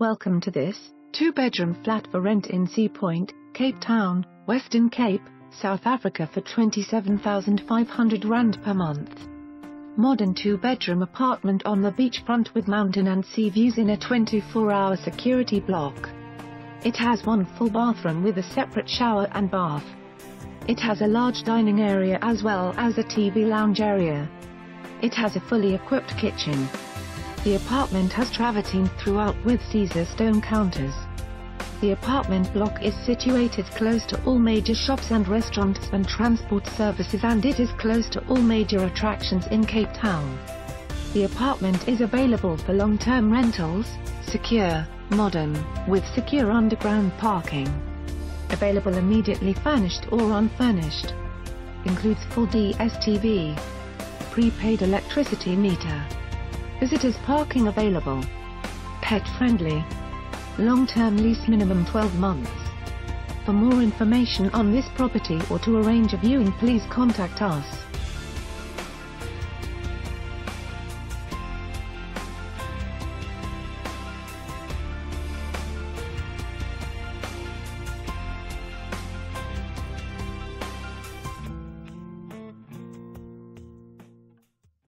Welcome to this 2-bedroom flat for rent in Sea Point, Cape Town, Western Cape, South Africa for R27,500 per month. Modern 2-bedroom apartment on the beachfront with mountain and sea views in a 24-hour security block. It has one full bathroom with a separate shower and bath. It has a large dining area as well as a TV lounge area. It has a fully equipped kitchen. The apartment has travertine throughout with Caesar Stone counters. The apartment block is situated close to all major shops and restaurants and transport services, and it is close to all major attractions in Cape Town. The apartment is available for long-term rentals, secure, modern, with secure underground parking. Available immediately furnished or unfurnished. Includes full DSTV. Prepaid electricity meter. Visitors parking available. Pet friendly. Long-term lease minimum 12 months. For more information on this property or to arrange a viewing, please contact us.